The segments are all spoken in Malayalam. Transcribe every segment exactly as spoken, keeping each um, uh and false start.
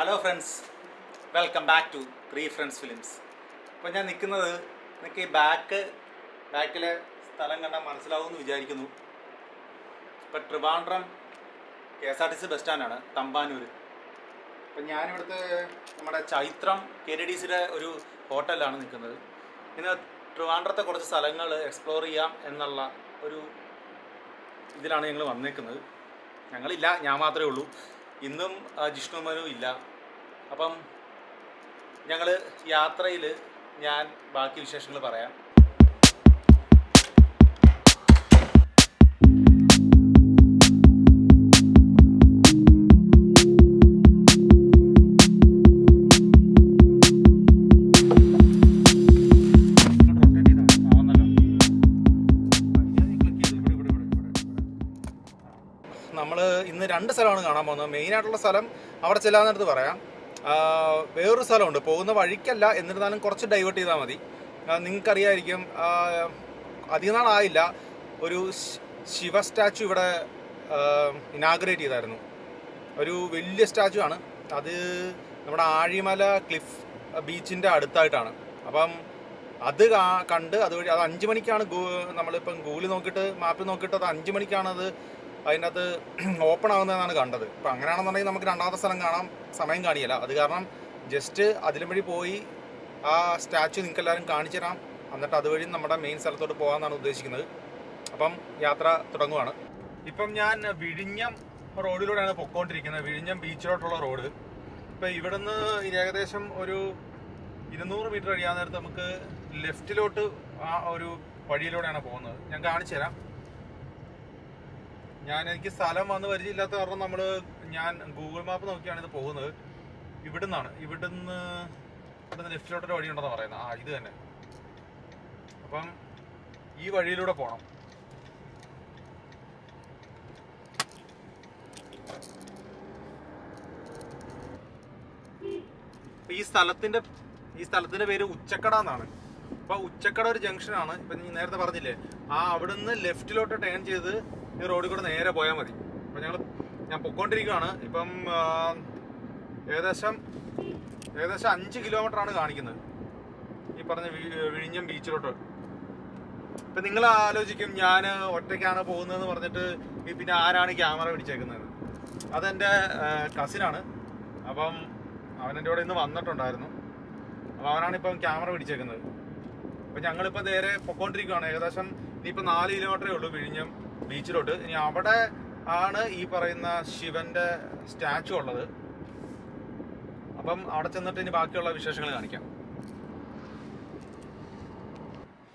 Hello friends, welcome back to three friends films. അപ്പോൾ ഞാൻ നിൽക്കുന്നത് നിങ്ങൾക്ക് ഈ ബാക്ക് ബാക്കിലെ സ്ഥലം കണ്ടാൽ മനസ്സിലാവുമെന്ന് വിചാരിക്കുന്നു. ഇപ്പം Trivandrum K S R T C bus സ്റ്റാൻഡാണ്, തമ്പാനൂർ. അപ്പം ഞാനിവിടുത്തെ നമ്മുടെ ചൈത്രം കെ ടി ഡി സിയുടെ ഒരു ഹോട്ടലിലാണ് നിൽക്കുന്നത്. ഇന്ന് ട്രിവാൻഡ്രത്തെ കുറച്ച് സ്ഥലങ്ങൾ എക്സ്പ്ലോർ ചെയ്യാം എന്നുള്ള ഒരു ഇതിലാണ് ഞങ്ങൾ വന്നേക്കുന്നത്. ഞങ്ങളില്ല, ഞാൻ മാത്രമേ ഉള്ളൂ. ഇന്നും ജിഷ്ണുമനും ഇല്ല. അപ്പം ഞങ്ങൾ യാത്രയിൽ ഞാൻ ബാക്കി വിശേഷങ്ങൾ പറയാം. നമ്മൾ ഇന്ന് രണ്ട് സ്ഥലമാണ് കാണാൻ പോകുന്നത്. മെയിനായിട്ടുള്ള സ്ഥലം അവിടെ ചെല്ലാന്നെടുത്ത് പറയാം. വേറൊരു സ്ഥലമുണ്ട്, പോകുന്ന വഴിക്കല്ല, എന്നിരുന്നാലും കുറച്ച് ഡൈവേർട്ട് ചെയ്താൽ മതി. നിങ്ങൾക്കറിയായിരിക്കും, അധികം നാളായില്ല ഒരു ശിവ സ്റ്റാച്ചു ഇവിടെ ഇനാഗുറേറ്റ് ചെയ്തായിരുന്നു. ഒരു വലിയ സ്റ്റാച്ചു ആണ് അത്. നമ്മുടെ ആഴിമല ക്ലിഫ് ബീച്ചിൻ്റെ അടുത്തായിട്ടാണ്. അപ്പം അത് കണ്ട് അതുവഴി അത് അഞ്ച് മണിക്കാണ് ഗൂ നമ്മളിപ്പം ഗൂഗിളിൽ നോക്കിയിട്ട് മാപ്പിൽ നോക്കിയിട്ട് അത് അഞ്ച് മണിക്കാണത് അതിനകത്ത് ഓപ്പൺ ആകുന്നതെന്നാണ് കണ്ടത്. അപ്പം അങ്ങനെയാണെന്നുണ്ടെങ്കിൽ നമുക്ക് രണ്ടാമത്തെ സ്ഥലം കാണാൻ സമയം കാണിയല്ല. അത് കാരണം ജസ്റ്റ് അതിലും വഴി പോയി ആ സ്റ്റാച്ചു നിങ്ങൾക്ക് എല്ലാവരും കാണിച്ചു തരാം. എന്നിട്ട് അതുവഴി നമ്മുടെ മെയിൻ സ്ഥലത്തോട്ട് പോകാമെന്നാണ് ഉദ്ദേശിക്കുന്നത്. അപ്പം യാത്ര തുടങ്ങുകയാണ്. ഇപ്പം ഞാൻ വിഴിഞ്ഞം റോഡിലൂടെയാണ് പൊക്കോണ്ടിരിക്കുന്നത്, വിഴിഞ്ഞം ബീച്ചിലോട്ടുള്ള റോഡ്. ഇപ്പം ഇവിടുന്ന് ഏകദേശം ഒരു ഇരുന്നൂറ് മീറ്റർ കഴിയാൻ നേരത്ത് നമുക്ക് ലെഫ്റ്റിലോട്ട് ആ ഒരു വഴിയിലൂടെയാണ് പോകുന്നത്. ഞാൻ കാണിച്ചു തരാം. ഞാൻ എനിക്ക് സ്ഥലം വന്ന് പരിചയമില്ലാത്ത കാരണം നമ്മൾ ഞാൻ ഗൂഗിൾ മാപ്പ് നോക്കിയാണ് ഇത് പോകുന്നത്. ഇവിടുന്നാണ്, ഇവിടുന്ന് ഇവിടുന്ന് ലെഫ്റ്റിലോട്ടൊരു വഴി ഉണ്ടെന്ന് പറയുന്നത്. ആ ഇത് തന്നെ. അപ്പം ഈ വഴിയിലൂടെ പോകണം. ഈ സ്ഥലത്തിന്റെ ഈ സ്ഥലത്തിന്റെ പേര് ഉച്ചക്കട എന്നാണ്. അപ്പൊ ഉച്ചക്കട ഒരു ജംഗ്ഷനാണ്. ഇപ്പൊ നേരത്തെ പറഞ്ഞില്ലേ, ആ അവിടുന്ന് ലെഫ്റ്റിലോട്ട് ടേൺ ചെയ്ത് ഈ റോഡിൽ കൂടെ നേരെ പോയാൽ മതി. അപ്പം ഞങ്ങൾ ഞാൻ പൊയ്ക്കൊണ്ടിരിക്കുകയാണ്. ഇപ്പം ഏകദേശം ഏകദേശം അഞ്ച് കിലോമീറ്ററാണ് കാണിക്കുന്നത് ഈ പറഞ്ഞ വിഴിഞ്ഞം ബീച്ചിലോട്ട്. ഇപ്പം നിങ്ങൾ ആലോചിക്കും ഞാൻ ഒറ്റയ്ക്കാണ് പോകുന്നതെന്ന് പറഞ്ഞിട്ട് പിന്നെ ആരാണ് ക്യാമറ പിടിച്ചേക്കുന്നത്? അതെൻ്റെ കസിനാണ്. അപ്പം അവൻ എൻ്റെ കൂടെ ഇന്ന് വന്നിട്ടുണ്ടായിരുന്നു. അപ്പം അവനാണിപ്പം ക്യാമറ പിടിച്ചേക്കുന്നത്. അപ്പം ഞങ്ങളിപ്പോൾ നേരെ പൊയ്ക്കൊണ്ടിരിക്കുകയാണ്. ഏകദേശം ഇനിയിപ്പോൾ നാല് കിലോമീറ്ററേ ഉള്ളൂ വിഴിഞ്ഞം ബീച്ചിലോട്ട്. ഇനി അവിടെ ആണ് ഈ പറയുന്ന ശിവന്റെ സ്റ്റാച്ചു ഉള്ളത്. അപ്പം അവിടെ ചെന്നിട്ട് ഇനി ബാക്കിയുള്ള വിശേഷങ്ങൾ കാണിക്കാം.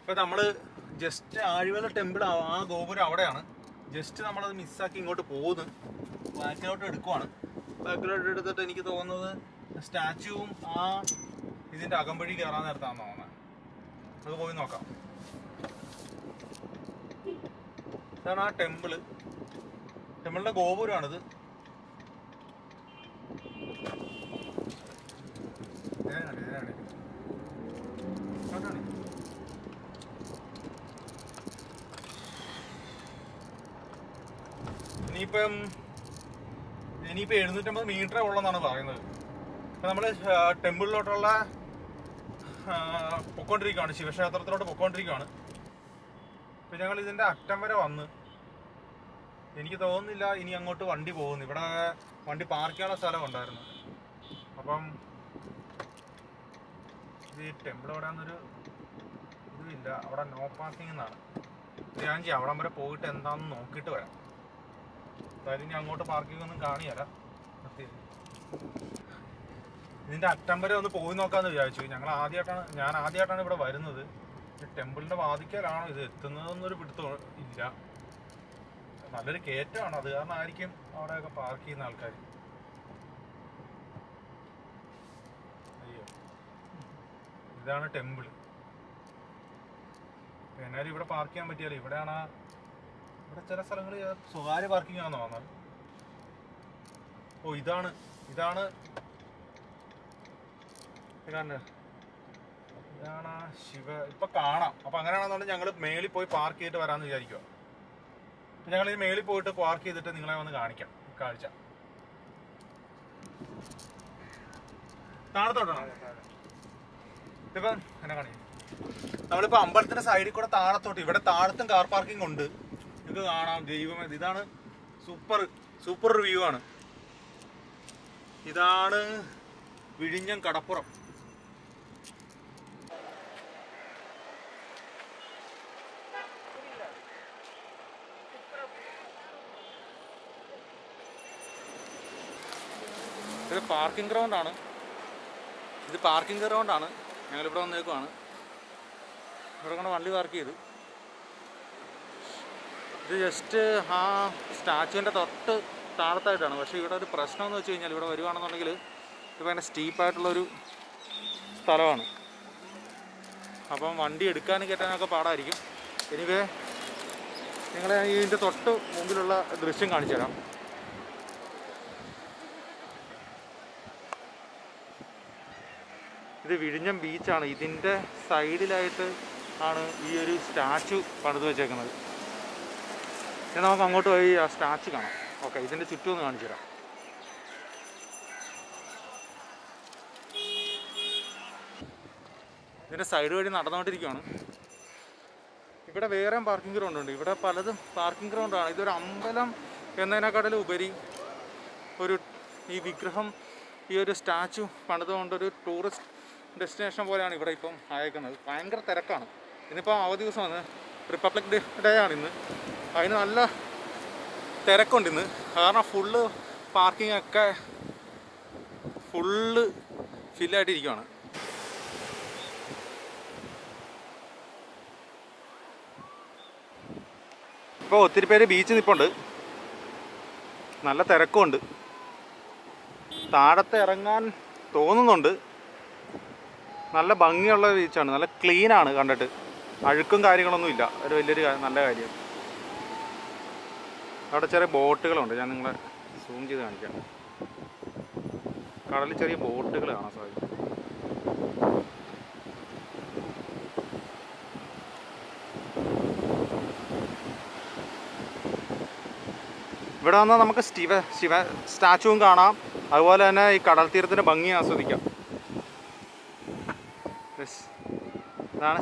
ഇപ്പൊ നമ്മള് ജസ്റ്റ് ആഴിമല ടെമ്പിൾ, ആ ഗോപുരം അവിടെയാണ്. ജസ്റ്റ് നമ്മളത് മിസ്സാക്കി ഇങ്ങോട്ട് പോകുന്നു. ബാക്കിലോട്ട് എടുക്കുവാണ്. ബാക്കിലോട്ട് എടുത്തിട്ട് എനിക്ക് തോന്നുന്നത് സ്റ്റാച്ചുവും ആ ഇതിന്റെ അകമ്പഴി കയറാൻ നേരത്താണെന്ന് തോന്നുന്നത്. അത് പോയി നോക്കാം. ഇതാണ് ആ ടെമ്പിള്, ടെമ്പിളിന്റെ ഗോപുരമാണിത്. ഇനിയിപ്പം ഇനിയിപ്പോൾ എഴുന്നൂറ്റമ്പത് മീറ്ററേ ഉള്ളെന്നാണ് പറയുന്നത്. ഇപ്പം നമ്മൾ ടെമ്പിളിലോട്ടുള്ള പൊക്കോണ്ടിരിക്കുകയാണ്, ശിവക്ഷേത്രത്തിലോട്ട് പൊക്കോണ്ടിരിക്കുകയാണ്. ഇപ്പം ഞങ്ങൾ ഇതിൻ്റെ അറ്റം വരെ വന്ന്. എനിക്ക് തോന്നുന്നില്ല ഇനി അങ്ങോട്ട് വണ്ടി പോകുന്നു. ഇവിടെ വണ്ടി പാർക്ക് ചെയ്യാനുള്ള സ്ഥലം ഉണ്ടായിരുന്നു. അപ്പം ഈ ടെമ്പിൾ അവിടെ നിന്നൊരു ഇതില്ല, അവിടെ നോ പാർക്കിംഗ് എന്നാണ്. ഞാൻ ചെയ്യാം, അവിടം വരെ പോയിട്ട് എന്താണെന്ന് നോക്കിയിട്ട് വരാം. എന്തായാലും ഇനി അങ്ങോട്ട് പാർക്കിംഗ് ഒന്നും കാണിയല്ല. ഇതിൻ്റെ അറ്റം വരെ ഒന്ന് പോയി നോക്കാമെന്ന് വിചാരിച്ചു. ഞങ്ങൾ ആദ്യമായിട്ടാണ് ഞാൻ ആദ്യമായിട്ടാണ് ഇവിടെ വരുന്നത്. ടെമ്പിളിന്റെ വാതിക്കലാണോ ഇത് എത്തുന്നതെന്നൊരു പിടുത്തം ഇല്ല. നല്ലൊരു കയറ്റമാണ്, അത് കാരണം ആയിരിക്കും അവിടെയൊക്കെ പാർക്ക് ചെയ്യുന്ന ആൾക്കാർ. അയ്യോ, ഇതാണ് ടെമ്പിൾ. എന്നാലും ഇവിടെ പാർക്ക് ചെയ്യാൻ പറ്റിയാലോ. ഇവിടെയാണ് ഇവിടെ ചില സ്ഥലങ്ങളിൽ സ്വകാര്യ പാർക്കിംഗ് ആണെന്ന് പറഞ്ഞത്. ഓ, ഇതാണ് ഇതാണ് കാണുന്നത്, ഇതാണ് ആ ശിവ. ഇപ്പൊ കാണാം. അപ്പൊ അങ്ങനെയാണെന്നുണ്ടെങ്കിൽ ഞങ്ങൾ മേളിൽ പോയി പാർക്ക് ചെയ്തിട്ട് വരാമെന്ന് വിചാരിക്കുക. ഞങ്ങൾ ഈ മേളിൽ പോയിട്ട് പാർക്ക് ചെയ്തിട്ട് നിങ്ങളെ വന്ന് കാണിക്കാം കാഴ്ച. താഴത്തോട്ടാണ് ഇപ്പൊ എന്നെ കാണിക്കും. നമ്മളിപ്പോൾ അമ്പലത്തിൻ്റെ സൈഡിൽ കൂടെ താഴത്തോട്ട്, ഇവിടെ താഴത്തും കാർ പാർക്കിംഗ് ഉണ്ട്, ഇത് കാണാം. ദൈവമേ, ഇതാണ് സൂപ്പർ സൂപ്പർ ഒരു വ്യൂ ആണ്. ഇതാണ് വിഴിഞ്ഞം കടപ്പുറം. ഇത് പാർക്കിംഗ് ഗ്രൗണ്ടാണ്, ഇത് പാർക്കിംഗ് ഗ്രൗണ്ടാണ്. ഞങ്ങളിവിടെ വന്നേക്കുവാണ്. ഇവിടെ കൊണ്ട് വണ്ടി പാർക്ക് ചെയ്തു. ഇത് ജസ്റ്റ് ആ സ്റ്റാച്ചുവിൻ്റെ തൊട്ട് താഴത്തായിട്ടാണ്. പക്ഷേ ഇവിടെ ഒരു പ്രശ്നം എന്ന് വെച്ച് കഴിഞ്ഞാൽ, ഇവിടെ വരുവാണെന്നുണ്ടെങ്കിൽ ഇത് ഭയങ്കര സ്റ്റീപ്പായിട്ടുള്ളൊരു സ്ഥലമാണ്. അപ്പം വണ്ടി എടുക്കാനും കയറ്റാനൊക്കെ പാടായിരിക്കും. എനിവേ, നിങ്ങളെ ഇതിൻ്റെ തൊട്ട് മുമ്പിലുള്ള ദൃശ്യം കാണിച്ചു തരാം. ഇത് വിഴിഞ്ഞം ബീച്ചാണ്. ഇതിൻ്റെ സൈഡിലായിട്ട് ആണ് ഈ ഒരു സ്റ്റാച്ചു പണിത് വെച്ചേക്കുന്നത്. എന്നാൽ നമുക്ക് അങ്ങോട്ട് പോയി ആ സ്റ്റാച്ചു കാണാം. ഓക്കെ, ഇതിൻ്റെ ചുറ്റും ഒന്ന് കാണിച്ചു തരാം. ഇതിൻ്റെ സൈഡ് വഴി നടന്നുകൊണ്ടിരിക്കുകയാണ്. ഇവിടെ വേറെ പാർക്കിംഗ് ഗ്രൗണ്ടുണ്ട്. ഇവിടെ പലതും പാർക്കിംഗ് ഗ്രൗണ്ടാണ്. ഇതൊരു അമ്പലം എന്നതിനേക്കാട്ടിലും ഉപരി ഒരു ഈ വിഗ്രഹം, ഈ ഒരു സ്റ്റാച്ചു പണിതുകൊണ്ടൊരു ടൂറിസ്റ്റ് ഡെസ്റ്റിനേഷൻ പോലെയാണ് ഇവിടെ ഇപ്പം അയക്കുന്നത്. ഭയങ്കര തിരക്കാണ്. ഇന്നിപ്പോൾ അവധി ദിവസമാണ്, റിപ്പബ്ലിക് ഡേ ഡേ ആണ് ഇന്ന്. അതിന് നല്ല തിരക്കുണ്ട് ഇന്ന്, കാരണം ഫുള്ള് പാർക്കിംഗ് ഒക്കെ ഫുള്ള് ഫില്ലായിട്ടിരിക്കുകയാണ്. ഇപ്പോൾ ഒത്തിരി പേര് ബീച്ചിൽ നിൽപ്പുണ്ട്, നല്ല തിരക്കുമുണ്ട്. താഴത്ത് ഇറങ്ങാൻ തോന്നുന്നുണ്ട്. നല്ല ഭംഗിയുള്ള ബീച്ചാണ്, നല്ല ക്ലീനാണ് കണ്ടിട്ട്, അഴുക്കും കാര്യങ്ങളൊന്നും ഇല്ല. ഒരു വലിയൊരു നല്ല കാര്യം. അവിടെ ചെറിയ ബോട്ടുകളുണ്ട്, ഞാൻ നിങ്ങളെ സൂം ചെയ്ത് കാണിക്കാം. കടലിൽ ചെറിയ ബോട്ടുകൾ കാണാൻ സാധിക്കും. ഇവിടെ വന്നാൽ നമുക്ക് ശിവ ശിവ സ്റ്റാച്ചുവും കാണാം, അതുപോലെ തന്നെ ഈ കടൽ തീരത്തിൻ്റെ ഭംഗി ആസ്വദിക്കാം. ഇതാണ്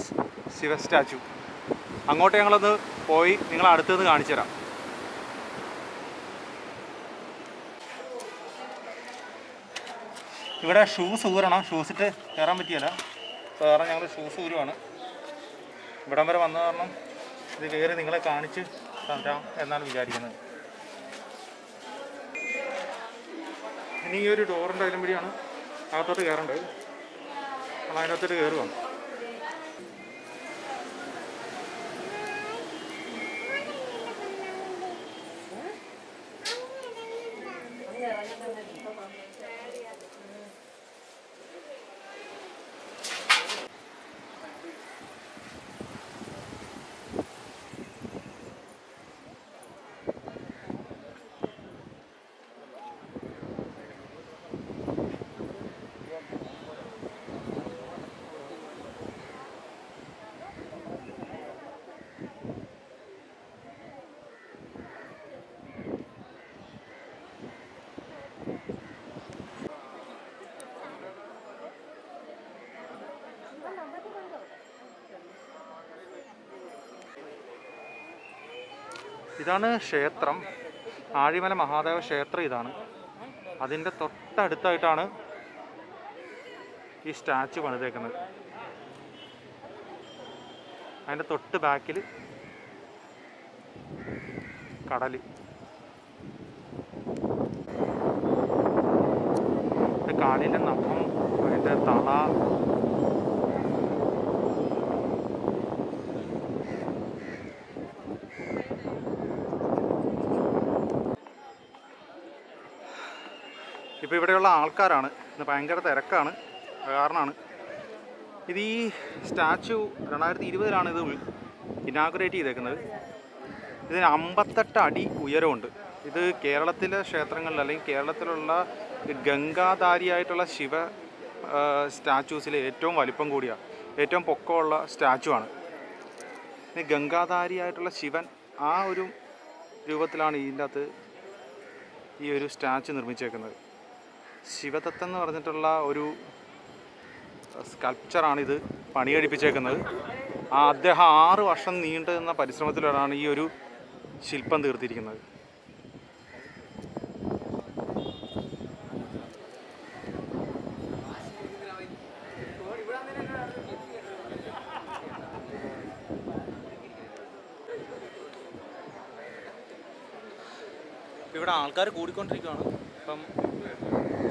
ശിവ സ്റ്റാച്ചു. അങ്ങോട്ട് ഞങ്ങളൊന്ന് പോയി നിങ്ങൾ അടുത്തുനിന്ന് കാണിച്ചു തരാം. ഇവിടെ ഷൂസ് ഊരണം, ഷൂസിട്ട് കയറാൻ പറ്റിയല്ല, കാരണം ഞങ്ങൾ ഷൂസ് ഊരുവാണ്. ഇവിടം വരെ വന്നത് കാരണം ഇത് കയറി നിങ്ങളെ കാണിച്ച് തരാം എന്നാണ് വിചാരിക്കുന്നത്. ഇനി ഈ ഒരു ഡോറിൻ്റെ അതിലും കൂടിയാണ് അകത്തോട്ട് കയറേണ്ടത്. നമ്മൾ അതിനകത്തോട്ട് കയറുവാണ്. ഇതാണ് ക്ഷേത്രം, ആഴിമല മഹാദേവ ക്ഷേത്രം. ഇതാണ് അതിൻ്റെ തൊട്ടടുത്തായിട്ടാണ് ഈ സ്റ്റാച്ചു പണിതേക്കുന്നത്. അതിൻ്റെ തൊട്ട് ബാക്കിൽ കടൽ. കാലിലെ നഖം, അതിൻ്റെ തള, ഇപ്പോൾ ഇവിടെയുള്ള ആൾക്കാരാണ്. ഇന്ന് ഭയങ്കര തിരക്കാണ്, കാരണമാണ് ഇത്. ഈ സ്റ്റാച്ചു രണ്ടായിരത്തി ഇരുപതിലാണ് ഇത് ഇനാഗുറേറ്റ് ചെയ്തേക്കുന്നത്. ഇതിന് അമ്പത്തെട്ട് അടി ഉയരമുണ്ട്. ഇത് കേരളത്തിലെ ക്ഷേത്രങ്ങളിൽ അല്ലെങ്കിൽ കേരളത്തിലുള്ള ഗംഗാധാരിയായിട്ടുള്ള ശിവ സ്റ്റാച്യൂസിലെ ഏറ്റവും വലിപ്പം കൂടിയാണ്, ഏറ്റവും പൊക്കമുള്ള സ്റ്റാച്ചുവാണ്. ഈ ഗംഗാധാരിയായിട്ടുള്ള ശിവൻ ആ ഒരു രൂപത്തിലാണ് ഇതിൻ്റെ അകത്ത് ഈ ഒരു സ്റ്റാച്ചു നിർമ്മിച്ചേക്കുന്നത്. ശിവദത്തൻ എന്ന് പറഞ്ഞിട്ടുള്ള ഒരു സ്കൾപ്ചറാണിത് പണിയെടുപ്പിച്ചേക്കുന്നത്. ആ അദ്ദേഹം ആറ് വർഷം നീണ്ടു നിന്ന പരിശ്രമത്തിലാണ് ഈ ഒരു ശില്പം തീർത്തിരിക്കുന്നത്. ഇവിടെ ആൾക്കാർ കൂടിക്കൊണ്ടിരിക്കുകയാണ്. അപ്പം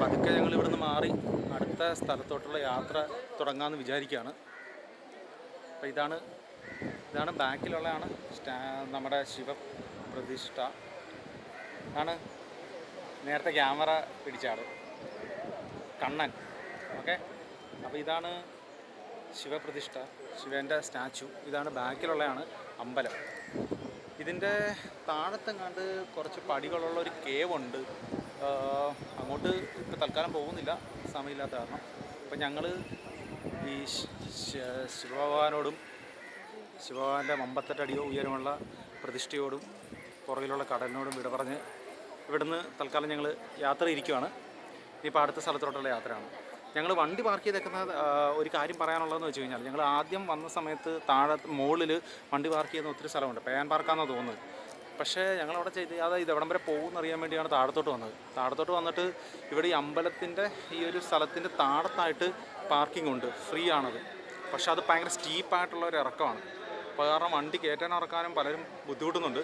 പതുക്കെ ഞങ്ങൾ ഇവിടുന്ന് മാറി അടുത്ത സ്ഥലത്തോട്ടുള്ള യാത്ര തുടങ്ങാമെന്ന് വിചാരിക്കുകയാണ്. അപ്പം ഇതാണ് ഇതാണ് ബാക്കിലുള്ളതാണ് സ്റ്റാ നമ്മുടെ ശിവപ്രതിഷ്ഠ. ആണ് നേരത്തെ ക്യാമറ പിടിച്ചാട് കണ്ണൻ. ഓക്കെ, അപ്പോൾ ഇതാണ് ശിവപ്രതിഷ്ഠ, ശിവൻ്റെ സ്റ്റാച്ചു. ഇതാണ് ബാക്കിലുള്ളതാണ് അമ്പലം. ഇതിൻ്റെ താഴത്തെങ്ങാണ്ട് കുറച്ച് പടികളുള്ള ഒരു കേവുണ്ട്. അങ്ങോട്ട് ഇപ്പോൾ തൽക്കാലം പോകുന്നില്ല, സമയമില്ലാത്ത കാരണം. അപ്പം ഞങ്ങൾ ഈ ശിവഭഗവാനോടും ശിവഭഗവാൻ്റെ അമ്പത്തെട്ടടിയോ ഉയരമുള്ള പ്രതിഷ്ഠയോടും പുറകിലുള്ള കടലിനോടും വിട പറഞ്ഞ് ഇവിടുന്ന് തൽക്കാലം ഞങ്ങൾ യാത്ര ഇരിക്കുകയാണ്. ഇനിയിപ്പോൾ അടുത്ത സ്ഥലത്തോട്ടുള്ള യാത്രയാണ്. ഞങ്ങൾ വണ്ടി പാർക്ക് ചെയ്തേക്കുന്ന ഒരു കാര്യം പറയാനുള്ളതെന്ന് വെച്ച് കഴിഞ്ഞാൽ, ഞങ്ങൾ ആദ്യം വന്ന സമയത്ത് താഴെ മുകളിൽ വണ്ടി പാർക്ക് ചെയ്യുന്ന ഒത്തിരി സ്ഥലമുണ്ട്, പേൻ പാർക്കാണെന്നാണ് തോന്നുന്നത്. പക്ഷേ ഞങ്ങളവിടെ ചെയ്ത് അത് ഇതെവിടം വരെ പോകുമെന്ന് അറിയാൻ വേണ്ടിയാണ് താഴത്തോട്ട് വന്നത്. താഴത്തോട്ട് വന്നിട്ട് ഇവിടെ ഈ അമ്പലത്തിൻ്റെ ഈ ഒരു സ്ഥലത്തിൻ്റെ താഴത്തായിട്ട് പാർക്കിംഗ് ഉണ്ട്, ഫ്രീ ആണത്. പക്ഷേ അത് ഭയങ്കര സ്റ്റീപ്പായിട്ടുള്ള ഒരു ഇറക്കമാണ്. അപ്പോൾ കാരണം വണ്ടി കയറ്റാൻ ഇറക്കാനും പലരും ബുദ്ധിമുട്ടുന്നുണ്ട്.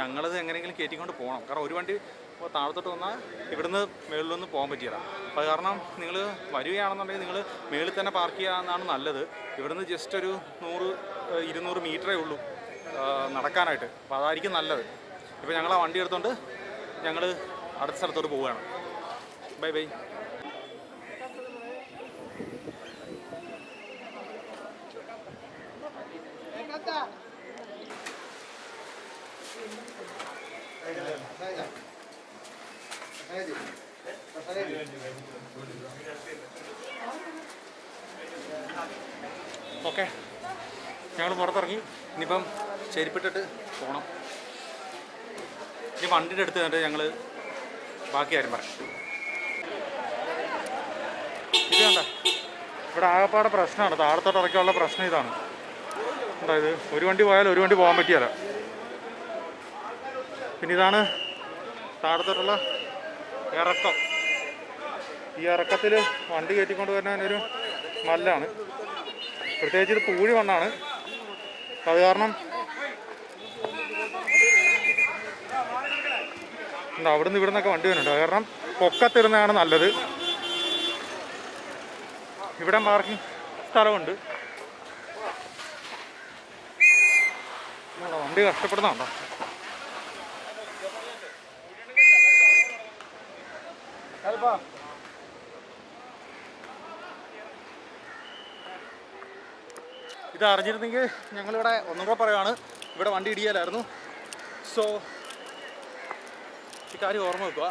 ഞങ്ങളത് എങ്ങനെയെങ്കിലും കയറ്റിക്കൊണ്ട് പോകണം, കാരണം ഒരു വണ്ടി അപ്പോൾ താഴത്തോട്ട് വന്നാൽ ഇവിടുന്ന് മേളിലൊന്നും പോകാൻ പറ്റില്ല. അപ്പോൾ കാരണം നിങ്ങൾ വരികയാണെന്നുണ്ടെങ്കിൽ നിങ്ങൾ മേളിൽ തന്നെ പാർക്ക് ചെയ്യാമെന്നാണ് നല്ലത്. ഇവിടുന്ന് ജസ്റ്റ് ഒരു നൂറ് ഇരുന്നൂറ് മീറ്ററേ ഉള്ളൂ നടക്കാനായിട്ട്, അപ്പോൾ അതായിരിക്കും നല്ലത്. ഇപ്പോൾ ഞങ്ങൾ ആ വണ്ടി എടുത്തുകൊണ്ട് ഞങ്ങൾ അടുത്ത സ്ഥലത്തോട്ട് പോവുകയാണ്. Bye bye. ഓക്കെ, ഞങ്ങൾ പുറത്തിറങ്ങി. ഇനിയിപ്പം ചെരിപ്പിട്ടിട്ട് പോകണം. ഇനി വണ്ടിയുടെ അടുത്ത് തന്നിട്ട് ഞങ്ങൾ ബാക്കി ആരും പറയാം. ഇത് കണ്ട, ഇവിടെ ആകെപ്പാടെ പ്രശ്നമാണ്. താഴത്തോട്ട് ഇറക്കിയുള്ള പ്രശ്നം ഇതാണ്. അതായത് ഒരു വണ്ടി പോയാലും ഒരു വണ്ടി പോകാൻ പറ്റിയല്ല. പിന്നെ ഇതാണ് താഴത്തോട്ടുള്ള ഇറക്കം. ഈ ഇറക്കത്തിൽ വണ്ടി കയറ്റിക്കൊണ്ട് വരുന്നതിനൊരു മല്ലാണ്. പ്രത്യേകിച്ച് ഇത് പൂഴി മണ്ണാണ്. അത് കാരണം എന്താ അവിടുന്ന് ഇവിടെ നിന്നൊക്കെ വണ്ടി വരുന്നുണ്ട്. അത് കാരണം പൊക്കത്തിരുന്നതാണ് നല്ലത്. ഇവിടെ പാർക്കിംഗ് സ്ഥലമുണ്ട്. വണ്ടി കഷ്ടപ്പെടുന്നുണ്ടോ? ഇത് അറിഞ്ഞിരുന്നെങ്കിൽ ഞങ്ങളിവിടെ ഒന്നുകൂടെ പറയുകയാണ്, ഇവിടെ വണ്ടി ഇടിയാലായിരുന്നു. സോ ഈ കാര്യം ഓർമ്മ വെക്കുക.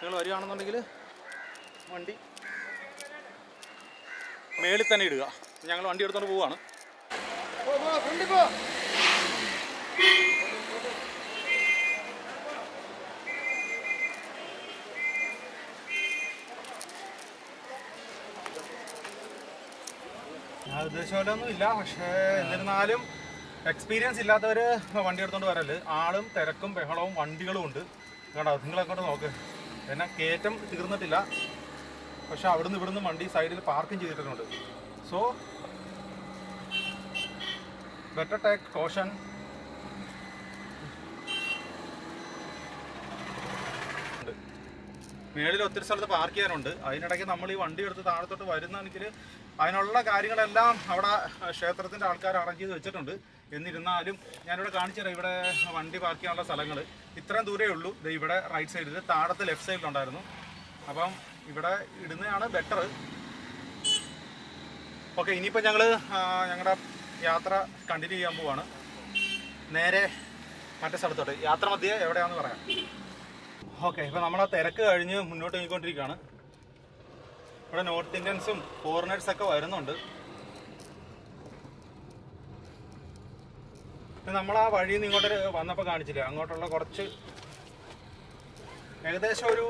നിങ്ങൾ വരികയാണെന്നുണ്ടെങ്കിൽ വണ്ടി മേളിൽ തന്നെ ഇടുക. ഞങ്ങൾ വണ്ടി എടുത്തോണ്ട് പോവുകയാണ്. ഉദ്ദേശമല്ലൊന്നും ഇല്ല, പക്ഷേ എന്നിരുന്നാലും എക്സ്പീരിയൻസ് ഇല്ലാത്തവർ വണ്ടി എടുത്തോണ്ട് വരല്. ആളും തിരക്കും ബഹളവും വണ്ടികളും ഉണ്ട്. കേട്ടോ, നിങ്ങളെക്കോട്ട് നോക്ക്. എന്നാൽ കയറ്റം തീർന്നിട്ടില്ല, പക്ഷെ അവിടുന്ന് ഇവിടുന്ന് വണ്ടി സൈഡിൽ പാർക്കിംഗ് ചെയ്തിട്ടുണ്ട്. So better take caution. മേളിൽ ഒത്തിരി സ്ഥലത്ത് പാർക്ക് ചെയ്യാനുണ്ട്. അതിനിടയ്ക്ക് നമ്മൾ ഈ വണ്ടി എടുത്ത് താഴത്തോട്ട് വരുന്നതാണെങ്കിൽ അതിനുള്ള കാര്യങ്ങളെല്ലാം അവിടെ ക്ഷേത്രത്തിൻ്റെ ആൾക്കാർ അറേഞ്ച് ചെയ്ത് വെച്ചിട്ടുണ്ട്. എന്നിരുന്നാലും ഞാനിവിടെ കാണിച്ചു തരാം ഇവിടെ വണ്ടി പാർക്ക് ചെയ്യാനുള്ള സ്ഥലങ്ങൾ. ഇത്രയും ദൂരേ ഉള്ളൂ. ഇത് ഇവിടെ റൈറ്റ് സൈഡിൽ, താഴത്ത് ലെഫ്റ്റ് സൈഡിലുണ്ടായിരുന്നു. അപ്പം ഇവിടെ ഇടുന്നതാണ് ബെറ്റർ. ഓക്കെ, ഇനിയിപ്പോൾ ഞങ്ങൾ ഞങ്ങളുടെ യാത്ര കണ്ടിന്യൂ ചെയ്യാൻ പോവാണ് നേരെ മറ്റേ സ്ഥലത്തോട്ട്. യാത്ര മധ്യേ എവിടെയാണെന്ന് പറയാം. ഓക്കെ, ഇപ്പോൾ നമ്മൾ ആ തിരക്ക് കഴിഞ്ഞ് മുന്നോട്ട് പോയിക്കൊണ്ടിരിക്കുകയാണ്. ഇവിടെ നോർത്ത് ഇന്ത്യൻസും ഫോറിനേഴ്സൊക്കെ വരുന്നുണ്ട്. നമ്മൾ ആ വഴിയിൽ നിന്ന് ഇങ്ങോട്ട് വന്നപ്പോൾ കാണിച്ചില്ല, അങ്ങോട്ടുള്ള കുറച്ച് ഏകദേശം ഒരു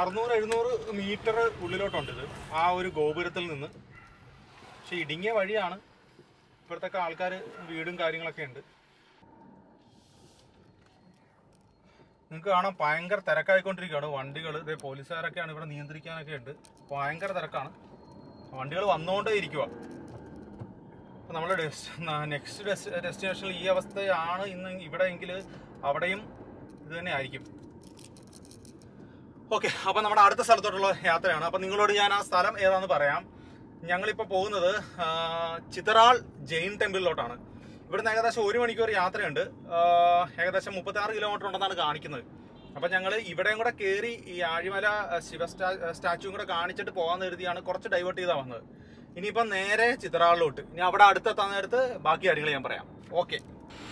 അറുന്നൂറ് എഴുന്നൂറ് മീറ്റർ ഉള്ളിലോട്ടുണ്ട് ഇത് ആ ഒരു ഗോപുരത്തിൽ നിന്ന്. പക്ഷെ ഇടുങ്ങിയ വഴിയാണ്, ഇപ്പോഴത്തൊക്കെ ആൾക്കാർ വീടും കാര്യങ്ങളൊക്കെ ഉണ്ട്. നിങ്ങൾക്ക് കാണാം ഭയങ്കര തിരക്കായിക്കൊണ്ടിരിക്കുകയാണ് വണ്ടികൾ. ഇതേ പോലീസുകാരൊക്കെയാണ് ഇവിടെ നിയന്ത്രിക്കാനൊക്കെ ഉണ്ട്, ഭയങ്കര തിരക്കാണ്, വണ്ടികൾ വന്നുകൊണ്ടേ ഇരിക്കുക. അപ്പോൾ നമ്മുടെ നെക്സ്റ്റ് ഡെസ്റ്റിനേഷനിൽ ഈ അവസ്ഥയാണ് ഇന്ന് ഇവിടെ എങ്കിൽ അവിടെയും ഇത് തന്നെ ആയിരിക്കും. ഓക്കെ, അപ്പോൾ നമ്മുടെ അടുത്ത സ്ഥലത്തോട്ടുള്ള യാത്രയാണ്. അപ്പോൾ നിങ്ങളോട് ഞാൻ ആ സ്ഥലം ഏതാണെന്ന് പറയാം. ഞങ്ങളിപ്പോൾ പോകുന്നത് ചിതറാൾ ജെയിൻ ടെമ്പിളിലോട്ടാണ്. ഇവിടുന്ന് ഏകദേശം ഒരു മണിക്കൂർ യാത്രയുണ്ട്, ഏകദേശം മുപ്പത്താറ് കിലോമീറ്റർ ഉണ്ടെന്നാണ് കാണിക്കുന്നത്. അപ്പോൾ ഞങ്ങൾ ഇവിടെയും കൂടെ കയറി ഈ ആഴിമല ശിവ സ്റ്റാ സ്റ്റാച്യൂം കൂടെ കാണിച്ചിട്ട് പോകാമെന്ന് കരുതിയാണ് കുറച്ച് ഡൈവേർട്ട് ചെയ്താൽ വന്നത്. ഇനിയിപ്പം നേരെ ചിതറാളിലോട്ട്, ഇനി അവിടെ അടുത്തെത്താൻ നേരത്ത് ബാക്കി കാര്യങ്ങൾ ഞാൻ പറയാം. ഓക്കെ.